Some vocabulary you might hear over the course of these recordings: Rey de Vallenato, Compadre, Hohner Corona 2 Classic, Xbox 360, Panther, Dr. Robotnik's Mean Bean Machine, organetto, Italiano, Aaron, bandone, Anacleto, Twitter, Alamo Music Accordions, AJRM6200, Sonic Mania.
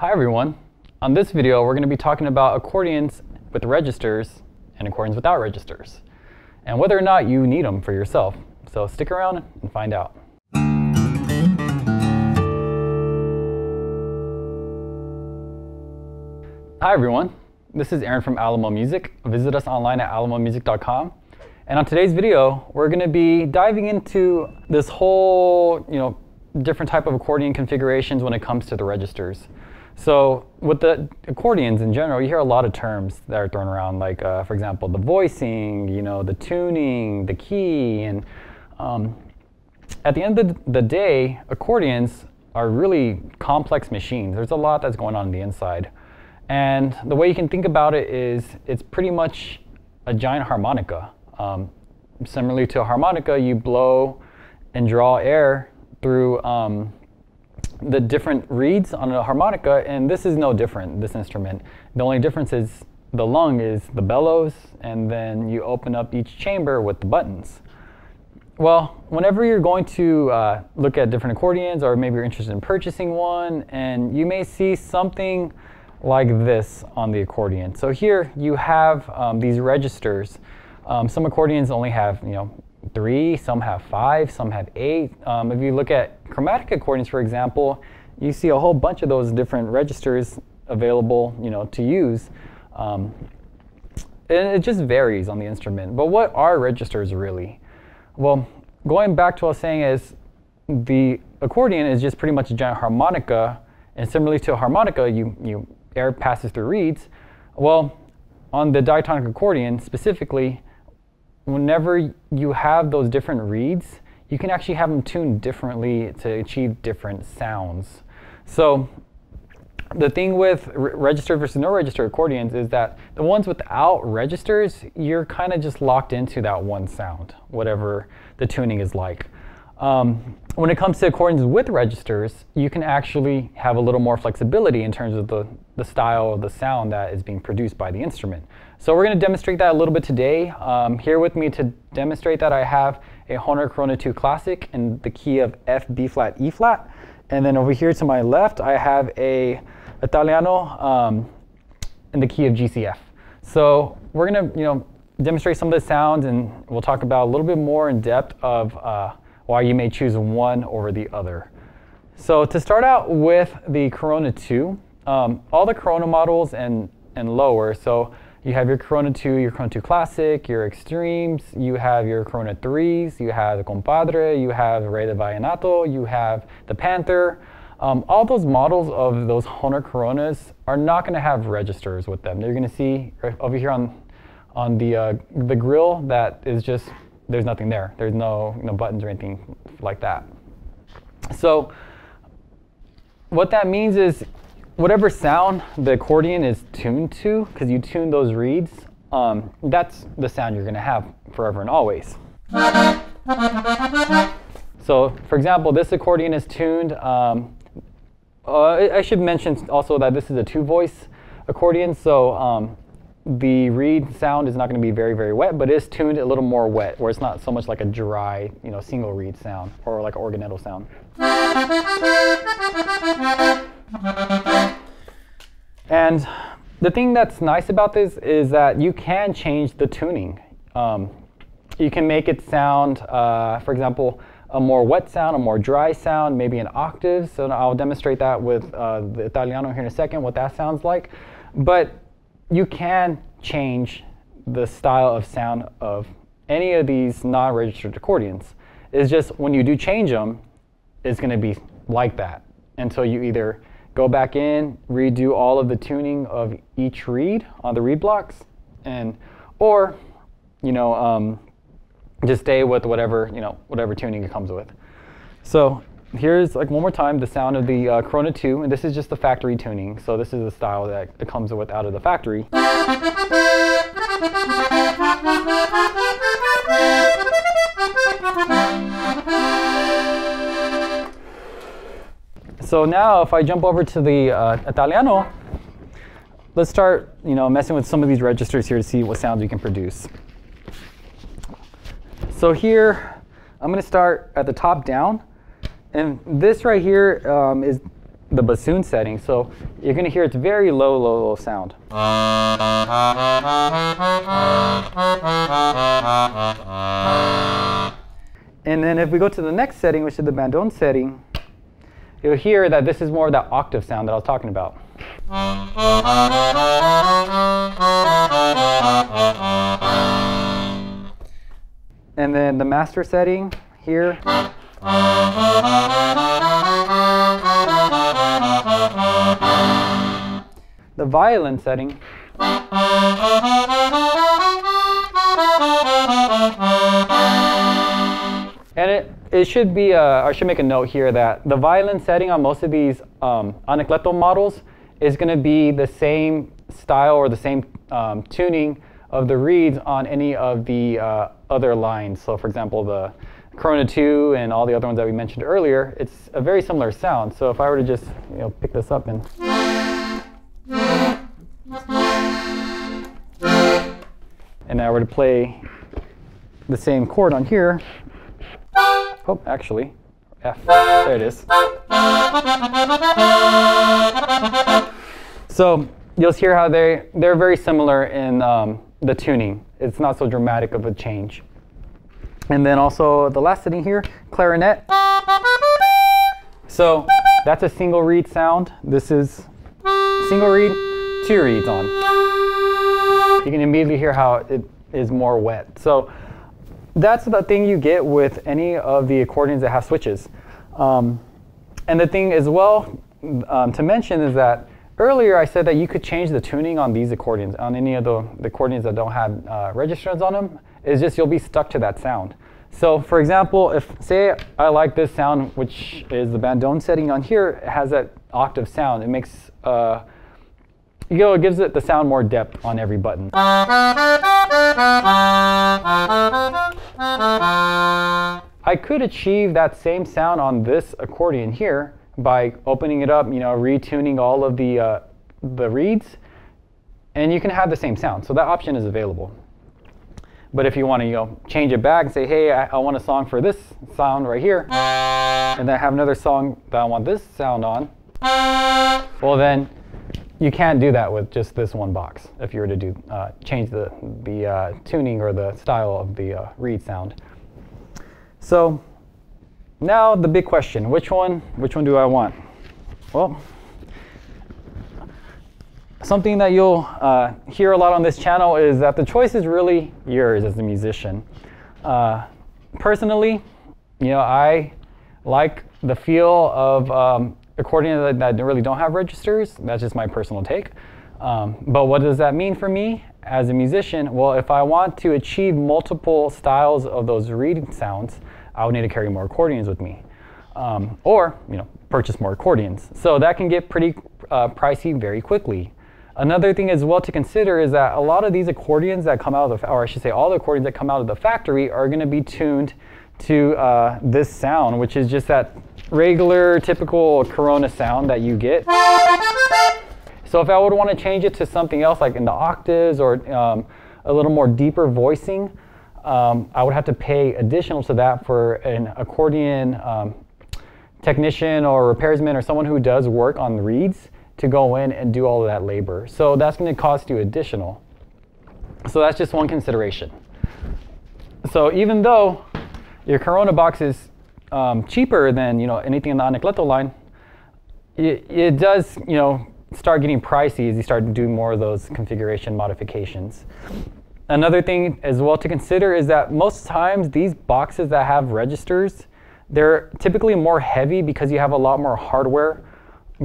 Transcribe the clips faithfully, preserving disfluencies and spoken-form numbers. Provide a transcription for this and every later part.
Hi everyone, on this video we're going to be talking about accordions with registers and accordions without registers, and whether or not you need them for yourself. So stick around and find out. Hi everyone, this is Aaron from Alamo Music. Visit us online at alamo music dot com. And on today's video we're going to be diving into this whole, you know, different type of accordion configurations when it comes to the registers. So with the accordions in general, you hear a lot of terms that are thrown around, like uh, for example, the voicing, you know, the tuning, the key, and um, at the end of the day, accordions are really complex machines. There's a lot that's going on in the inside, and the way you can think about it is it's pretty much a giant harmonica. Um, similarly to a harmonica, you blow and draw air through um, the different reeds on a harmonica, and this is no different, this instrument. The only difference is the lung is the bellows, and then you open up each chamber with the buttons. Well, whenever you're going to uh, look at different accordions, or maybe you're interested in purchasing one, and you may see something like this on the accordion. So here you have um, these registers. Um, some accordions only have, you know, three, some have five, some have eight. Um, if you look at chromatic accordions, for example, you see a whole bunch of those different registers available, you know, to use. Um, and it just varies on the instrument. But what are registers really? Well, going back to what I was saying is the accordion is just pretty much a giant harmonica, and similarly to a harmonica, you, you air passes through reeds. Well, on the diatonic accordion specifically, whenever you have those different reeds, you can actually have them tuned differently to achieve different sounds. So the thing with re register versus no register accordions is that the ones without registers, you're kind of just locked into that one sound, whatever the tuning is like. Um, when it comes to accordions with registers, you can actually have a little more flexibility in terms of the, the style of the sound that is being produced by the instrument. So we're going to demonstrate that a little bit today. Um, here with me to demonstrate that I have a Hohner Corona two Classic in the key of F, B flat, E flat. And then over here to my left, I have a Italiano um, in the key of G, C, F. So we're going to, you know, demonstrate some of the sounds, and we'll talk about a little bit more in depth of uh, why you may choose one over the other. So to start out with the Corona two, um, all the Corona models and, and lower, so you have your Corona two, your Corona two Classic, your Extremes, you have your Corona threes, you have the Compadre, you have Rey de Vallenato, you have the Panther. Um, all those models of those Hohner Coronas are not going to have registers with them. You're going to see over here on, on the, uh, the grill that is just, there's nothing there. There's no, no buttons or anything like that. So what that means is whatever sound the accordion is tuned to, because you tune those reeds, um, that's the sound you're going to have forever and always. So, for example, this accordion is tuned. Um, uh, I should mention also that this is a two-voice accordion, so um, the reed sound is not going to be very, very wet, but it is tuned a little more wet, where it's not so much like a dry, you know, single reed sound or like an organetto sound. And the thing that's nice about this is that you can change the tuning. Um, you can make it sound, uh, for example, a more wet sound, a more dry sound, maybe an octave. So I'll demonstrate that with uh, the Italiano here in a second, what that sounds like. But you can change the style of sound of any of these non-registered accordions. It's just when you do change them, it's going to be like that until you either go back in, redo all of the tuning of each reed on the reed blocks, and or you know um, just stay with whatever you know whatever tuning it comes with. So here's like one more time the sound of the uh, Corona two, and this is just the factory tuning. So this is the style that it comes with out of the factory. So now if I jump over to the uh, Italiano, let's start, you know, messing with some of these registers here to see what sounds we can produce. So here, I'm going to start at the top down. And this right here um, is the bassoon setting, so you're going to hear it's very low, low, low sound. And then if we go to the next setting, which is the bandone setting, you'll hear that this is more of that octave sound that I was talking about. And then the master setting here. The violin setting. And it, it should be, uh, I should make a note here that the violin setting on most of these um, Anacleto models is going to be the same style or the same um, tuning of the reeds on any of the uh, other lines. So for example, the Corona two and all the other ones that we mentioned earlier, it's a very similar sound. So if I were to just, you know, pick this up and... And I were to play the same chord on here. Oh, actually, F, there it is. So you'll hear how they, they're very similar in um, the tuning. It's not so dramatic of a change. And then also the last setting here, clarinet. So that's a single reed sound. This is single reed, two reeds on. You can immediately hear how it is more wet. So that's the thing you get with any of the accordions that have switches. Um, and the thing as well um, to mention is that earlier I said that you could change the tuning on these accordions, on any of the, the accordions that don't have uh, registrants on them. It's just you'll be stuck to that sound. So for example, if say I like this sound, which is the bandone setting on here, it has that octave sound. It makes, uh, you know, it gives it the sound more depth on every button. I could achieve that same sound on this accordion here by opening it up, you know, retuning all of the, uh, the reeds, and you can have the same sound. So that option is available. But if you want to, you know, change it back and say, hey, I, I want a song for this sound right here, and then I have another song that I want this sound on, well then you can't do that with just this one box if you were to do uh, change the, the uh, tuning or the style of the uh, reed sound. So now the big question, which one, which one do I want? Well, something that you'll uh, hear a lot on this channel is that the choice is really yours as a musician. Uh, personally, you know, I like the feel of um, accordions that, that really don't have registers. That's just my personal take. Um, but what does that mean for me as a musician? Well, if I want to achieve multiple styles of those reed sounds, I would need to carry more accordions with me, um, or you know, purchase more accordions. So that can get pretty uh, pricey very quickly. Another thing as well to consider is that a lot of these accordions that come out of the, or I should say all the accordions that come out of the factory are going to be tuned to uh, this sound, which is just that regular, typical Corona sound that you get. So if I would want to change it to something else, like in the octaves or um, a little more deeper voicing, um, I would have to pay additional to that for an accordion um, technician or repairsman or someone who does work on the reeds to go in and do all of that labor. So that's going to cost you additional. So that's just one consideration. So even though your Corona box is um, cheaper than, you know, anything in the Anacleto line, it, it does, you know, start getting pricey as you start doing more of those configuration modifications. Another thing as well to consider is that most times these boxes that have registers, they're typically more heavy because you have a lot more hardware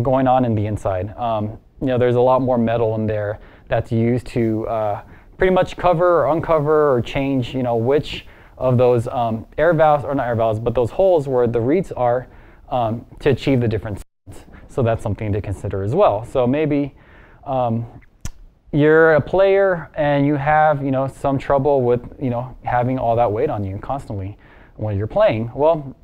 going on in the inside. Um, you know, there's a lot more metal in there that's used to uh, pretty much cover or uncover or change, you know, which of those um, air valves, or not air valves, but those holes where the reeds are um, to achieve the different sounds. So that's something to consider as well. So maybe um, you're a player and you have, you know, some trouble with, you know, having all that weight on you constantly when you're playing. Well,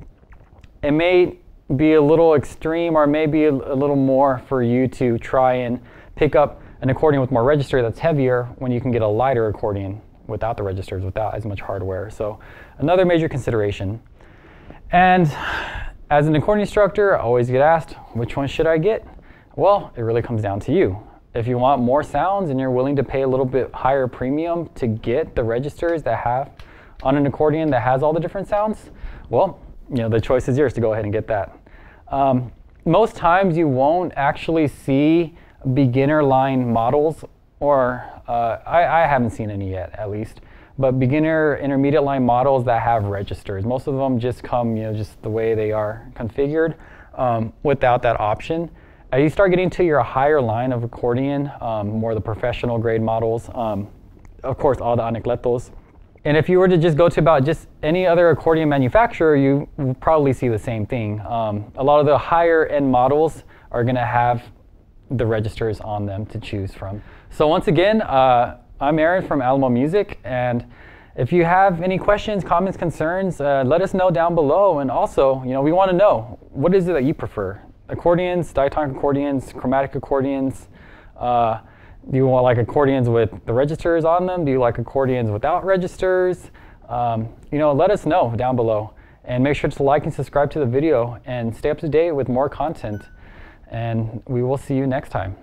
it may be a little extreme, or maybe a, a little more for you to try and pick up an accordion with more register that's heavier when you can get a lighter accordion without the registers, without as much hardware. So another major consideration. And As an accordion instructor, I always get asked, which one should I get? Well, it really comes down to you. If you want more sounds and you're willing to pay a little bit higher premium to get the registers that have on an accordion that has all the different sounds, well, you know, the choice is yours to go ahead and get that. Um, most times you won't actually see beginner line models, or uh, I, I haven't seen any yet, at least. But beginner intermediate line models that have registers. Most of them just come, you know, just the way they are configured um, without that option. As you start getting to your higher line of accordion, um, more the professional grade models, um, of course, all the Anacletos. And if you were to just go to about just any other accordion manufacturer, you will probably see the same thing. Um, a lot of the higher end models are gonna have the registers on them to choose from. So once again, uh, I'm Aaron from Alamo Music, and if you have any questions, comments, concerns, uh, let us know down below. And also, you know, we want to know, what is it that you prefer? Accordions, diatonic accordions, chromatic accordions? Uh, do you want like accordions with the registers on them? Do you like accordions without registers? Um, you know, let us know down below. And make sure to like and subscribe to the video and stay up to date with more content. And we will see you next time.